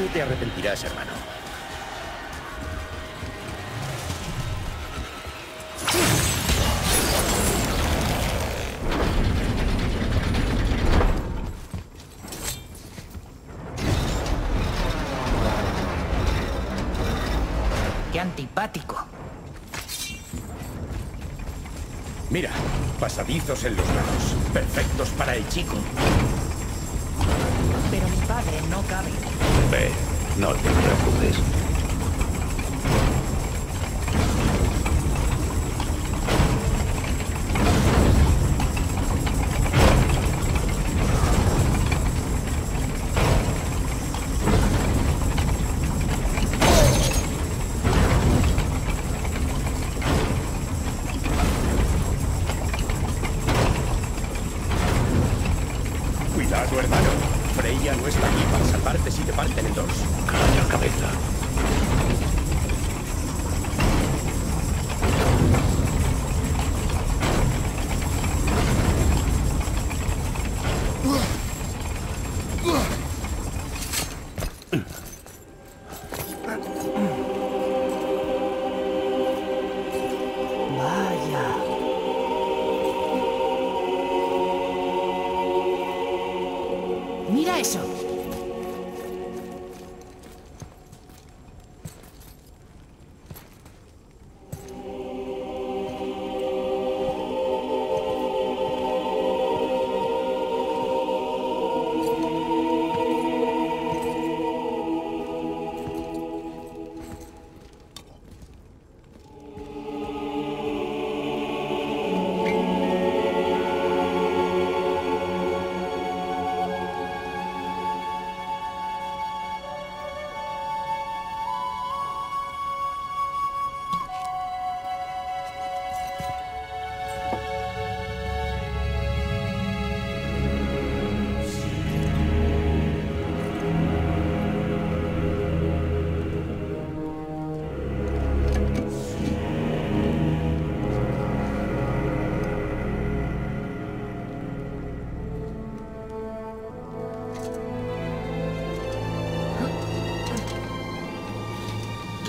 Tú te arrepentirás, hermano. ¡Qué antipático! Mira, pasadizos en los lados, perfectos para el chico. Pero mi padre no cabe. Ve, no te preocupes.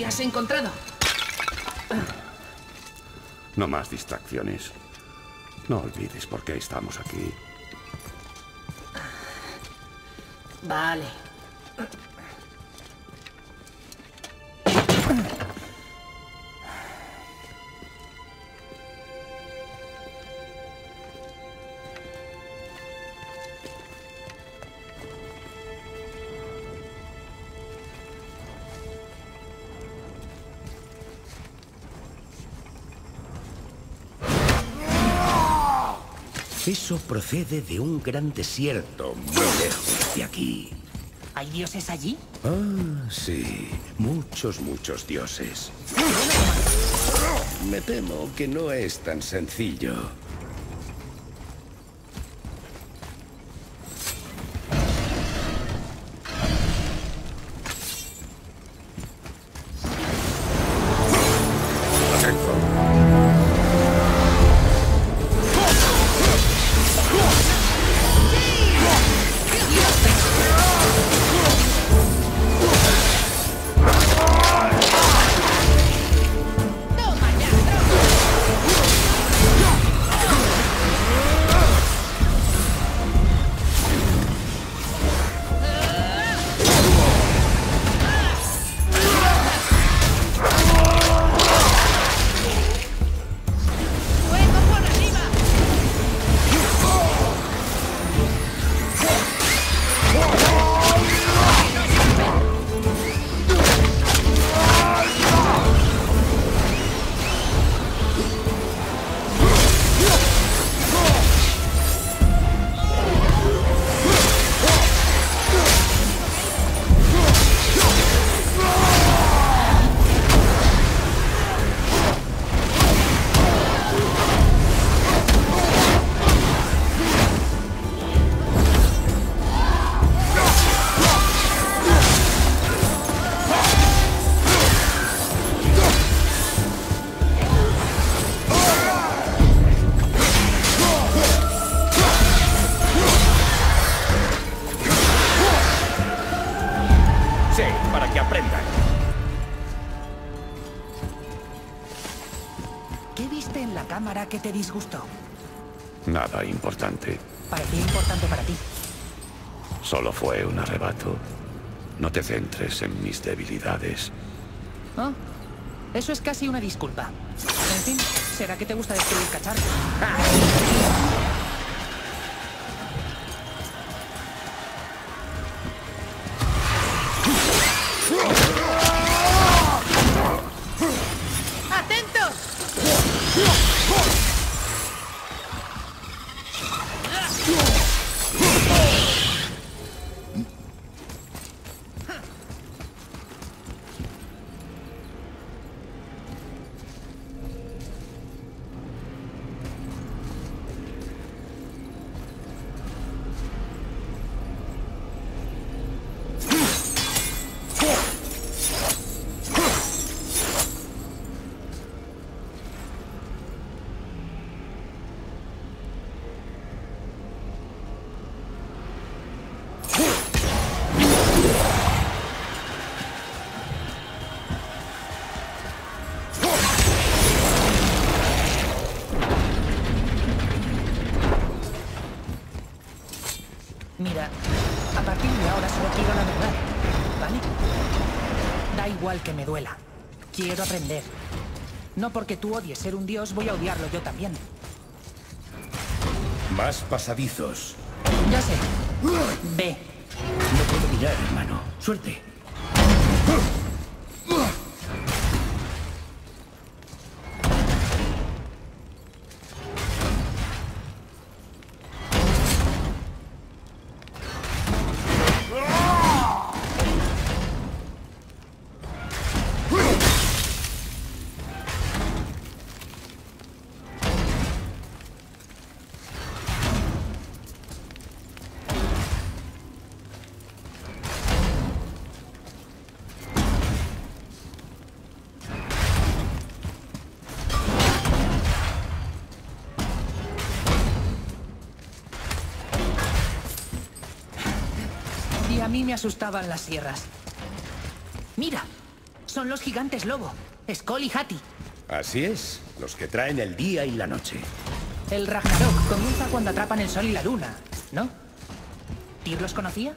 ¿Has encontrado? No más distracciones. No olvides por qué estamos aquí. Vale. Eso procede de un gran desierto, muy lejos de aquí. ¿Hay dioses allí? Ah, sí. Muchos dioses. Me temo que no es tan sencillo. sorprendan. ¿Qué viste en la cámara que te disgustó? Nada importante. Parecía importante para ti. Solo fue un arrebato. No te centres en mis debilidades. Oh, eso es casi una disculpa. En fin, ¿será que te gusta destruir cacharros? Que me duela. Quiero aprender. No porque tú odies ser un dios, voy a odiarlo yo también. Más pasadizos. Ya sé. Ve. No puedo mirar, hermano. Suerte. A mí me asustaban las sierras. Mira, son los gigantes lobo, Skoll y Hattie. Así es, los que traen el día y la noche. El Ragnarok comienza cuando atrapan el sol y la luna, ¿no? ¿Tyr los conocía?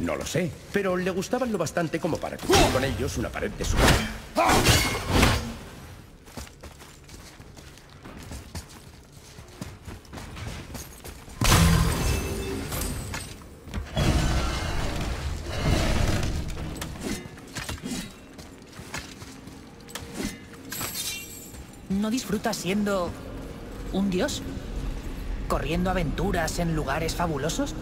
No lo sé, pero le gustaban lo bastante como para cubrir con ellos una pared de su casa. ¿No disfrutas siendo un dios? ¿Corriendo aventuras en lugares fabulosos?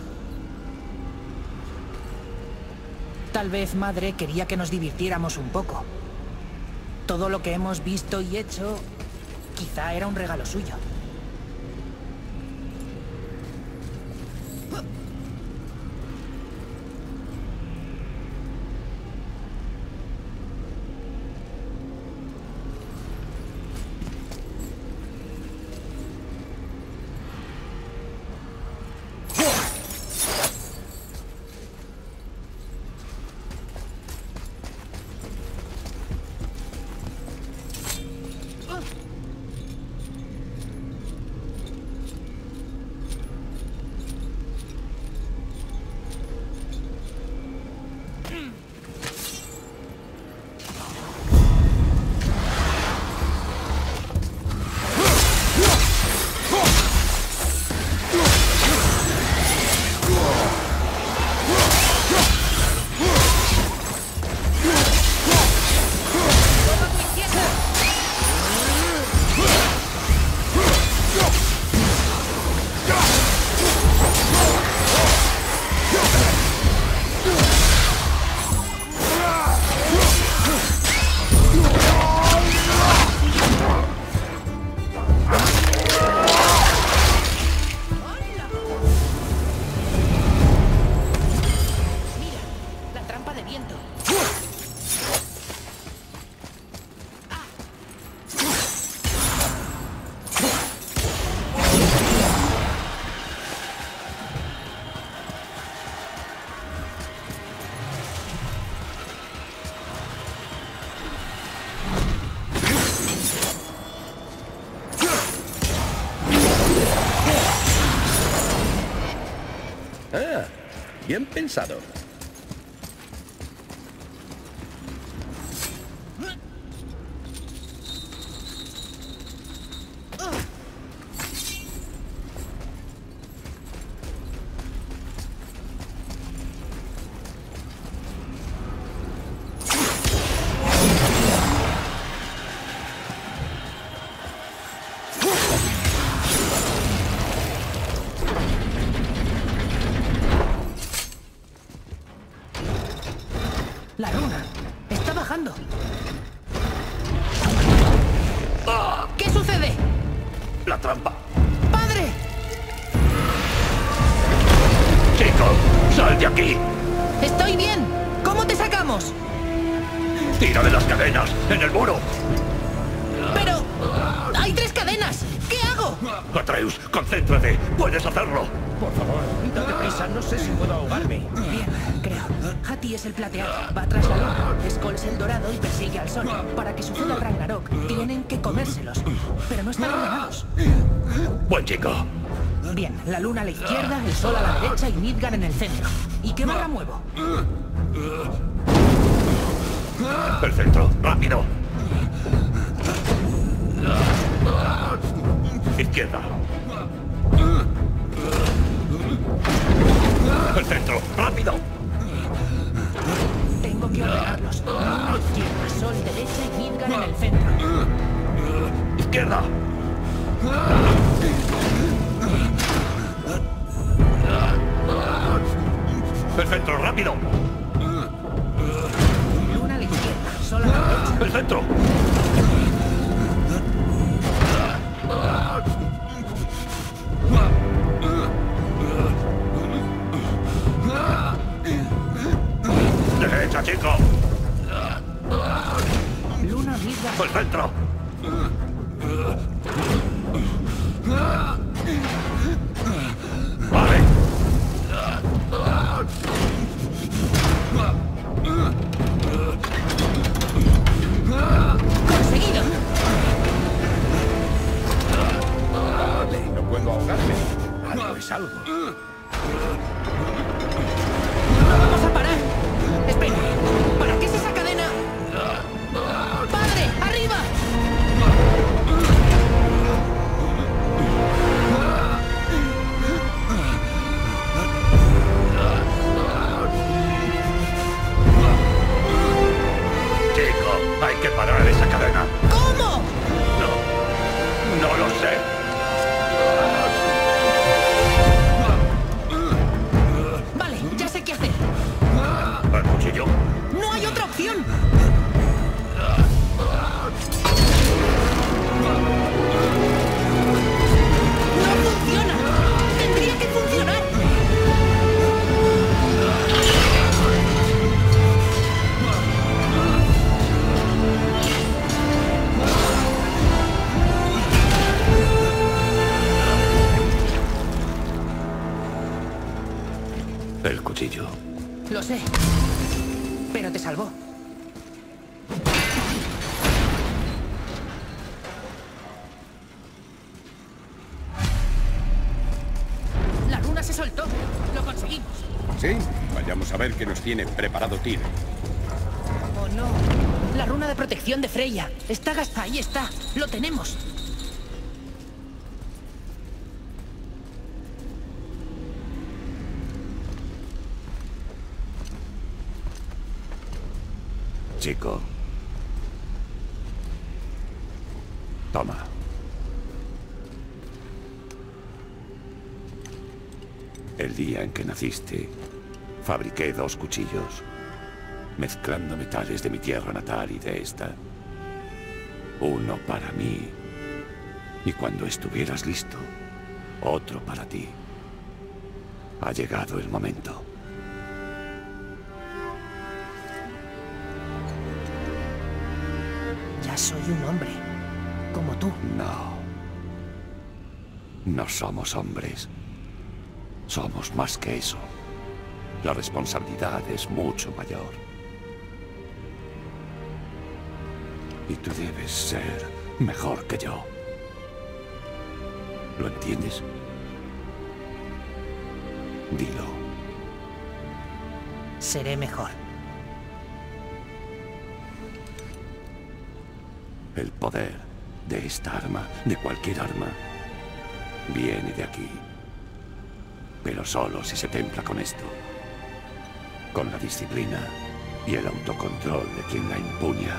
Tal vez madre quería que nos divirtiéramos un poco. Todo lo que hemos visto y hecho, quizá era un regalo suyo. Bien pensado. La luna a la izquierda, el sol a la derecha y Nidgar en el centro. ¿Y qué barra muevo? El centro, rápido. Izquierda. El centro, rápido. Tengo que ordenarlos. Izquierda, sol, derecha y Nidgar en el centro. Izquierda. El centro, rápido. Luna a la izquierda, sol a la derecha. El centro. Derecha, chico. Luna, vida. El centro. Algo. ¡No vamos a parar! ¡Espera! ¿Para qué es esa cadena? ¡Padre! ¡Arriba! Chico, hay que parar esa cadena. ¿Cómo? No. No lo sé. ¡No hay otra opción! ¡No funciona! ¡Tendría que funcionar! El cuchillo. Lo sé. Pero te salvó. La luna se soltó. Lo conseguimos. Sí, vayamos a ver qué nos tiene preparado Tyr. Oh no. La runa de protección de Freya. Está gastada. Ahí está. Lo tenemos. Chico. Toma. El día en que naciste, fabriqué 2 cuchillos, mezclando metales de mi tierra natal y de esta. Uno para mí, y cuando estuvieras listo, otro para ti. Ha llegado el momento. Soy un hombre, como tú. No. No somos hombres. Somos más que eso. La responsabilidad es mucho mayor. Y tú debes ser mejor que yo. ¿Lo entiendes? Dilo. seré mejor. El poder de esta arma, de cualquier arma, viene de aquí. Pero solo si se templa con esto. Con la disciplina y el autocontrol de quien la empuña.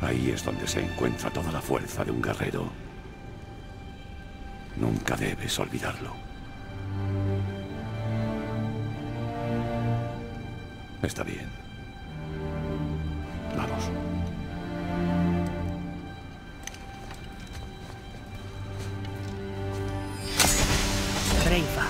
Ahí es donde se encuentra toda la fuerza de un guerrero. Nunca debes olvidarlo. Está bien. Vamos. Reifa.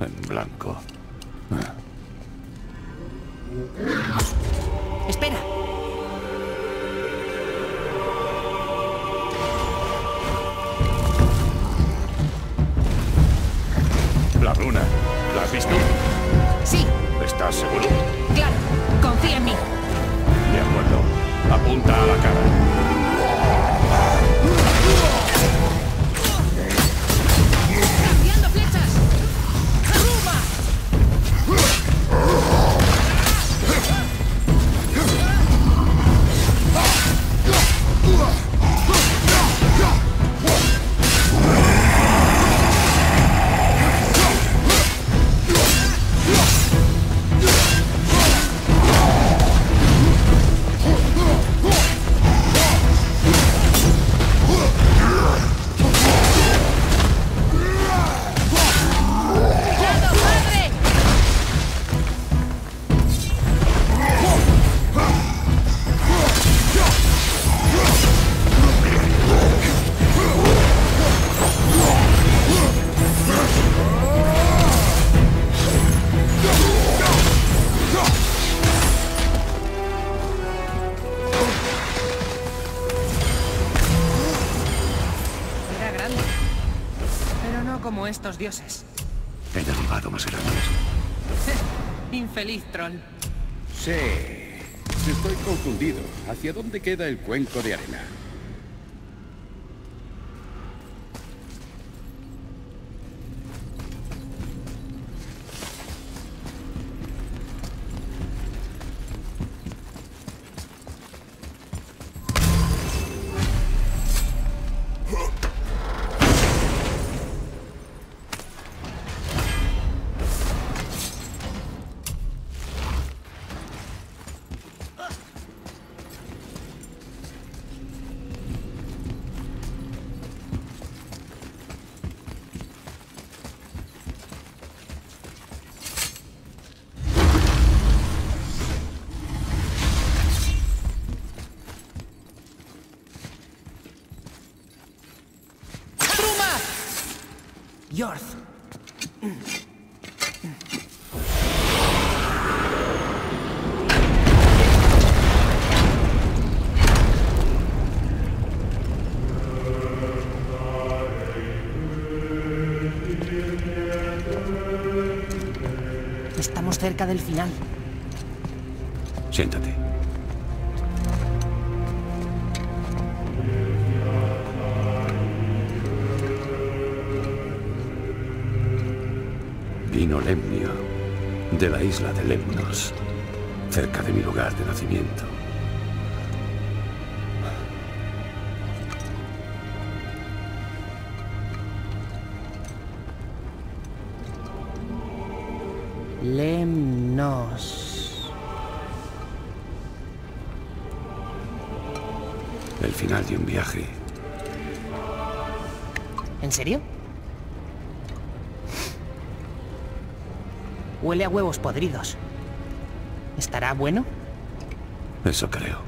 En blanco. Espera. La runa, ¿la has visto? Sí. ¿Estás seguro? Claro, confía en mí. De acuerdo, apunta a la cara. Estos dioses. He derribado más grandes. Infeliz troll. Sí. Estoy confundido. ¿Hacia dónde queda el cuenco de arena? Yorth. Estamos cerca del final. Siéntate. Lemnio, de la isla de Lemnos, cerca de mi lugar de nacimiento. Lemnos. El final de un viaje. ¿En serio? Huele a huevos podridos. ¿Estará bueno? Eso creo.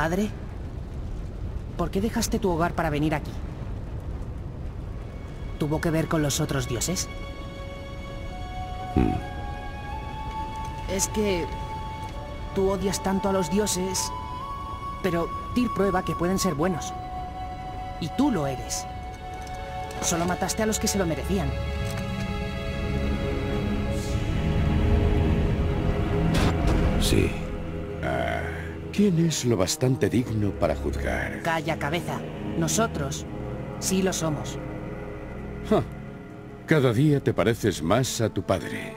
padre? ¿Por qué dejaste tu hogar para venir aquí? ¿Tuvo que ver con los otros dioses? Es que... tú odias tanto a los dioses... pero Tyr prueba que pueden ser buenos. Y tú lo eres. Solo mataste a los que se lo merecían. Sí. ¿Quién es lo bastante digno para juzgar? Calla, cabeza. Nosotros sí lo somos. Cada día te pareces más a tu padre.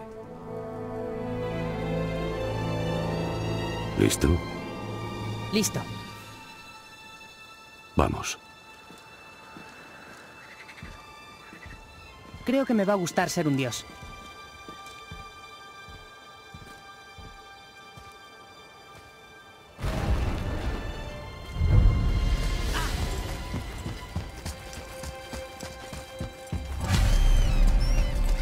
¿Listo? Listo. Vamos. Creo que me va a gustar ser un dios.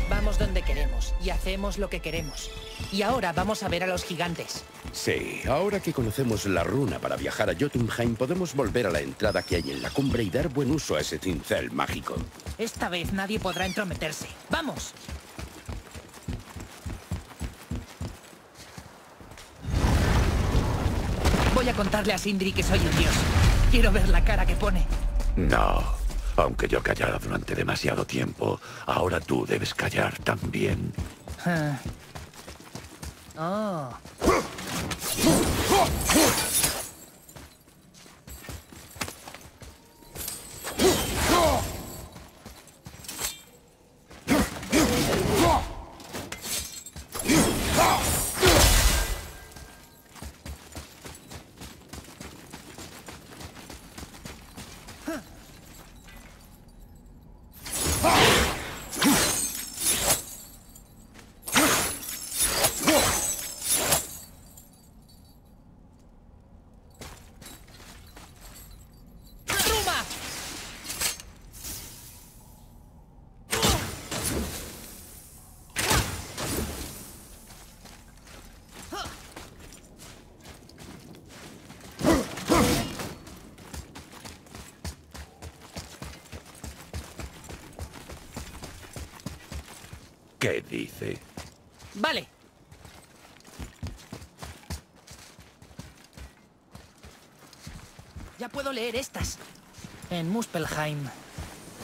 Vamos donde queremos y hacemos lo que queremos. Y ahora vamos a ver a los gigantes. Sí, ahora que conocemos la runa para viajar a Jotunheim, podemos volver a la entrada que hay en la cumbre y dar buen uso a ese cincel mágico. Esta vez nadie podrá entrometerse. ¡Vamos! Voy a contarle a Sindri que soy un dios. Quiero ver la cara que pone. No, aunque yo callara durante demasiado tiempo, ahora tú debes callar también. ¿Qué dice? Vale. Ya puedo leer estas. En Muspelheim,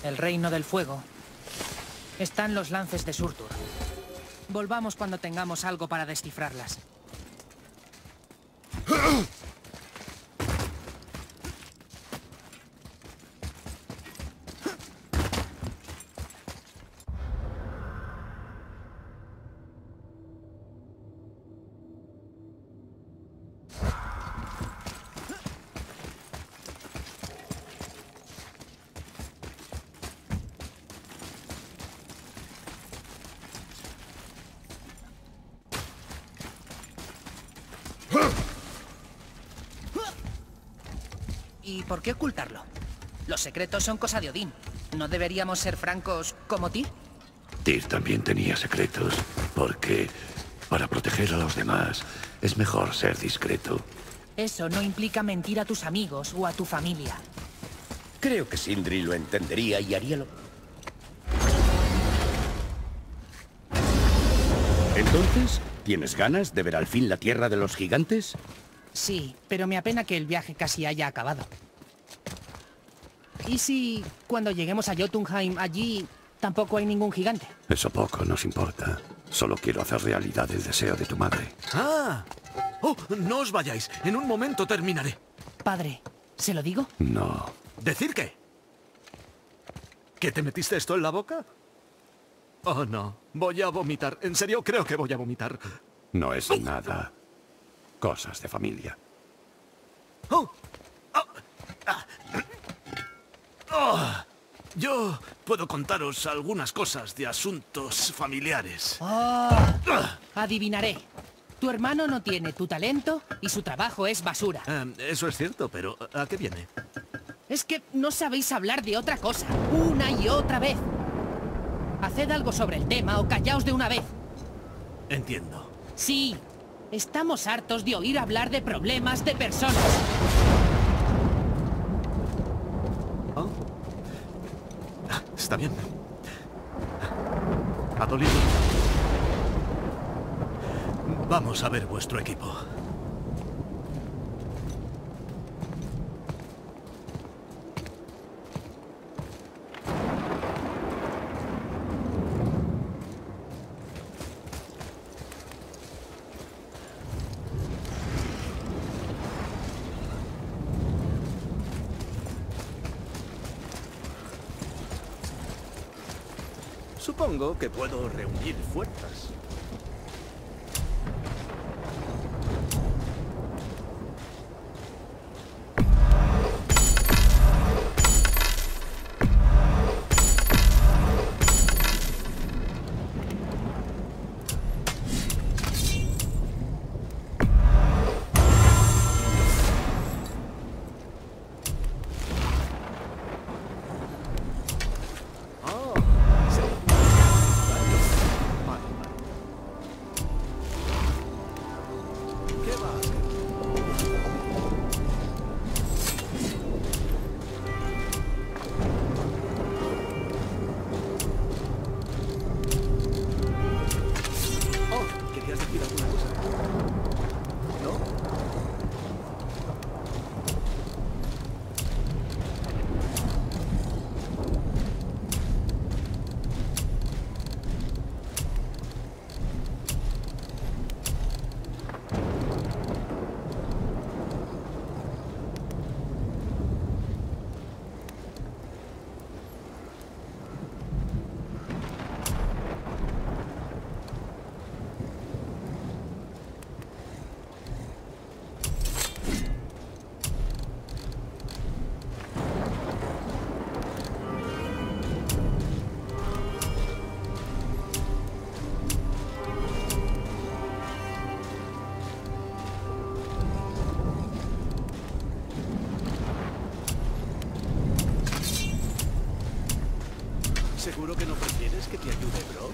el reino del fuego, están los lances de Surtur. Volvamos cuando tengamos algo para descifrarlas. ¿Y por qué ocultarlo? Los secretos son cosa de Odín. ¿No deberíamos ser francos como Tyr? Tyr también tenía secretos, porque para proteger a los demás es mejor ser discreto. Eso no implica mentir a tus amigos o a tu familia. Creo que Sindri lo entendería y haría lo... Entonces, ¿tienes ganas de ver al fin la tierra de los gigantes? Sí, pero me apena que el viaje casi haya acabado. ¿Y si, cuando lleguemos a Jotunheim, allí tampoco hay ningún gigante? Eso poco nos importa. Solo quiero hacer realidad el deseo de tu madre. ¡Oh! No os vayáis. En un momento terminaré. Padre, ¿se lo digo? No. ¿Decir qué? ¿Que te metiste esto en la boca? Oh, no. Voy a vomitar. En serio, creo que voy a vomitar. No es nada. Cosas de familia. Yo puedo contaros algunas cosas de asuntos familiares. Adivinaré. Tu hermano no tiene tu talento y su trabajo es basura. Eso es cierto, pero ¿a qué viene? Es que no sabéis hablar de otra cosa, una y otra vez. Haced algo sobre el tema o callaos de una vez. Entiendo. Sí. Estamos hartos de oír hablar de problemas de personas. Está bien. Ha dolido. Vamos a ver vuestro equipo. Supongo que puedo reunir fuerzas. ¿Seguro que no prefieres que te ayude, bro?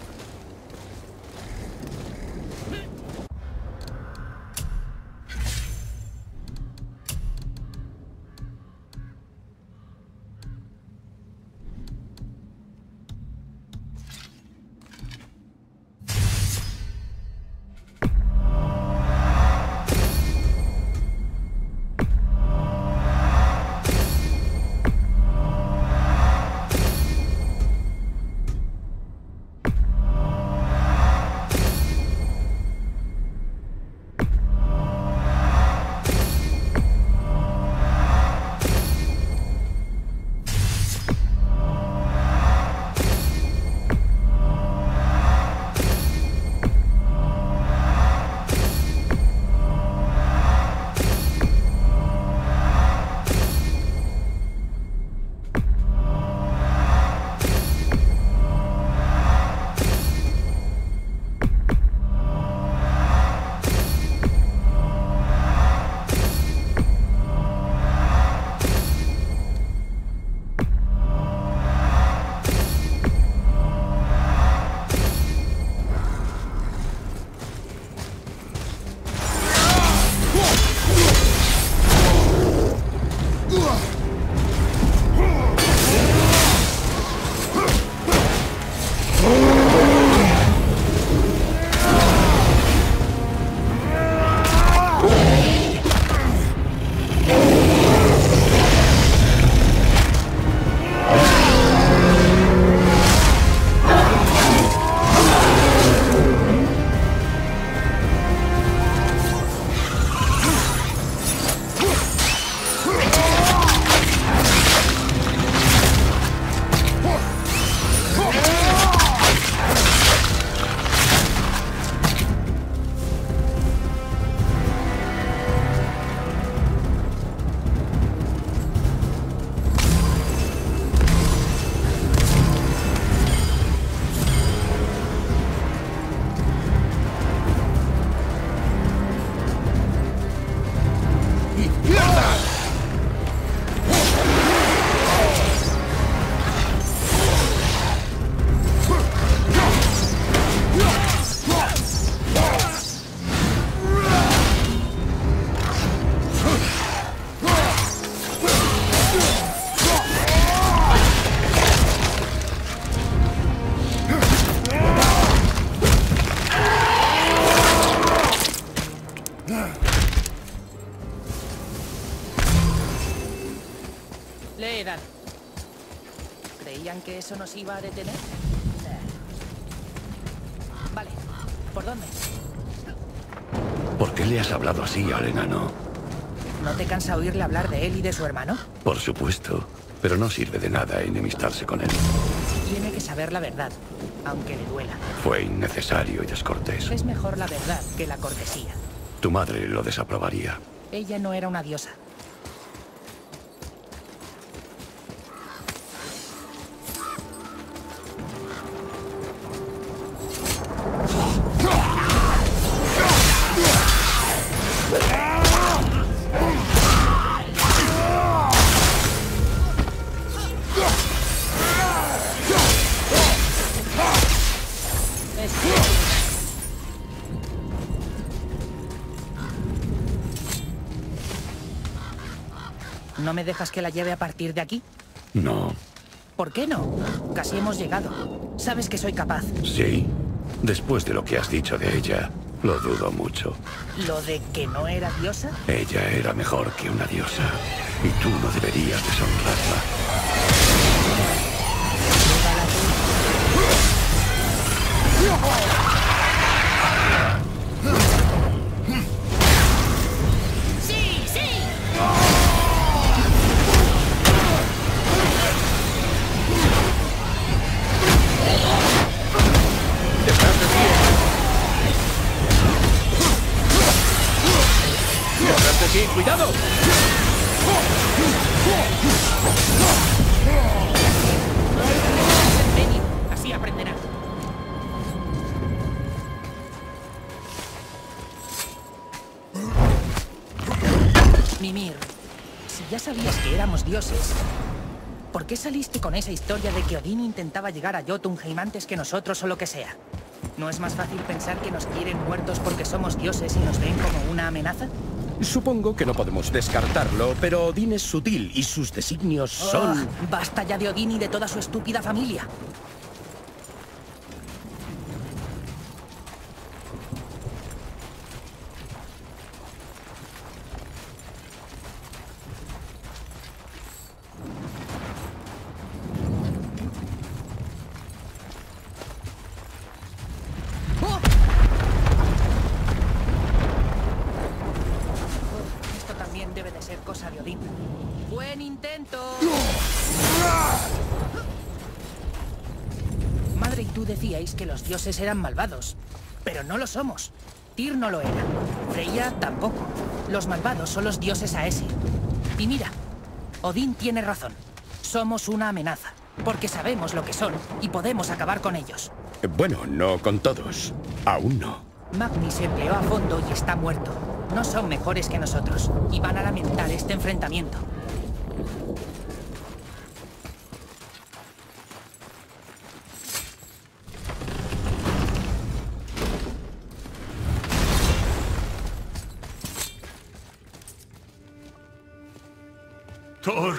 que eso nos iba a detener? Vale, ¿por dónde? ¿Por qué le has hablado así al enano? ¿No te cansa oírle hablar de él y de su hermano? Por supuesto, pero no sirve de nada enemistarse con él. Tiene que saber la verdad, aunque le duela. Fue innecesario y descortés. Es mejor la verdad que la cortesía. Tu madre lo desaprobaría. Ella no era una diosa. ¿No me dejas que la lleve a partir de aquí? No. ¿Por qué no? Casi hemos llegado. Sabes que soy capaz. Sí. Después de lo que has dicho de ella, lo dudo mucho. ¿Lo de que no era diosa? Ella era mejor que una diosa. Y tú no deberías deshonrarla. ¡Cuidado! Venid, así aprenderás. Mimir, si ya sabías que éramos dioses, ¿por qué saliste con esa historia de que Odín intentaba llegar a Jotunheim antes que nosotros o lo que sea? ¿No es más fácil pensar que nos quieren muertos porque somos dioses y nos ven como una amenaza? Supongo que no podemos descartarlo, pero Odín es sutil y sus designios son... Oh, ¡basta ya de Odín y de toda su estúpida familia! Que los dioses eran malvados, pero no lo somos. Tyr no lo era, Freya tampoco. Los malvados son los dioses a ese. Y mira, Odín tiene razón. Somos una amenaza, porque sabemos lo que son y podemos acabar con ellos. Bueno, no con todos. Aún no. Magni se empleó a fondo y está muerto. No son mejores que nosotros y van a lamentar este enfrentamiento. Thor,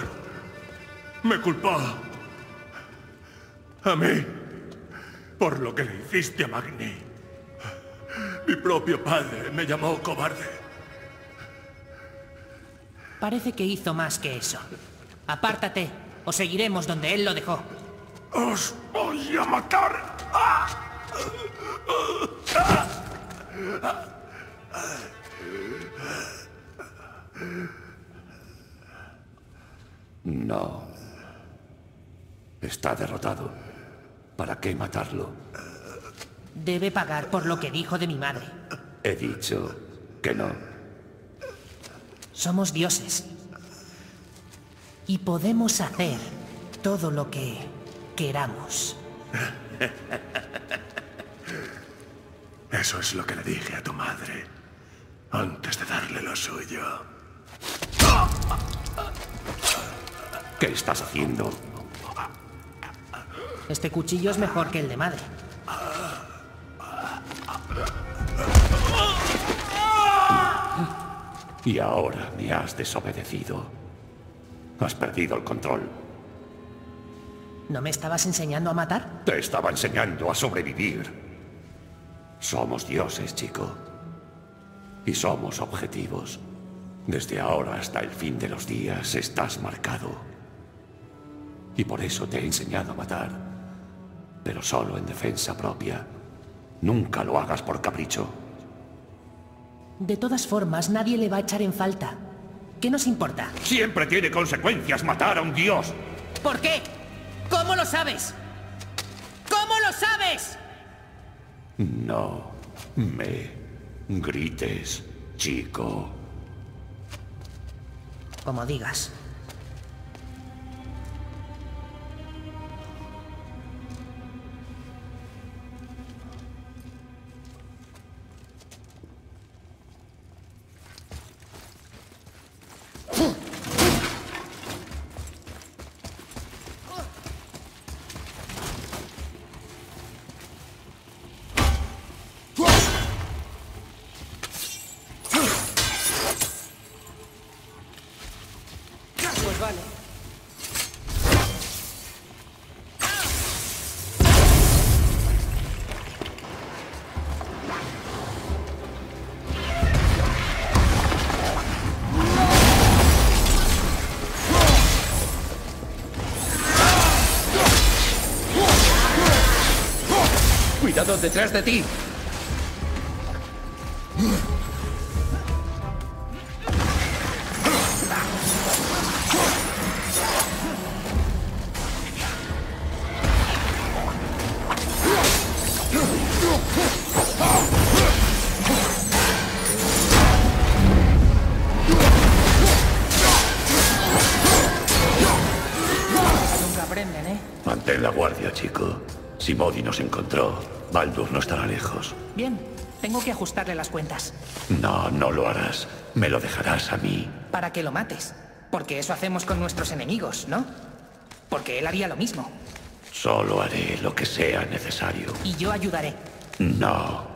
me culpó a mí por lo que le hiciste a Magni. Mi propio padre me llamó cobarde. Parece que hizo más que eso. Apártate o seguiremos donde él lo dejó. ¡Os voy a matar! No. Está derrotado. ¿Para qué matarlo? Debe pagar por lo que dijo de mi madre. He dicho que no. Somos dioses. Y podemos hacer todo lo que queramos. Eso es lo que le dije a tu madre antes de darle lo suyo. ¿Qué estás haciendo? Este cuchillo es mejor que el de madre. Y ahora me has desobedecido. Has perdido el control. ¿No me estabas enseñando a matar? Te estaba enseñando a sobrevivir. Somos dioses, chico. Y somos objetivos. Desde ahora hasta el fin de los días estás marcado. y por eso te he enseñado a matar. Pero solo en defensa propia. Nunca lo hagas por capricho. De todas formas, nadie le va a echar en falta. ¿Qué nos importa? Siempre tiene consecuencias matar a un dios. ¿Por qué? ¿Cómo lo sabes? ¿Cómo lo sabes? No me grites, chico. Como digas. ¡Cuidado detrás de ti! Nunca aprenden, ¿eh? Mantén la guardia, chico. Si Modi nos encontró, Baldur no estará lejos. Bien, tengo que ajustarle las cuentas. No, no lo harás. Me lo dejarás a mí. Para que lo mates. Porque eso hacemos con nuestros enemigos, ¿no? Porque él haría lo mismo. Solo haré lo que sea necesario. Y yo ayudaré. No.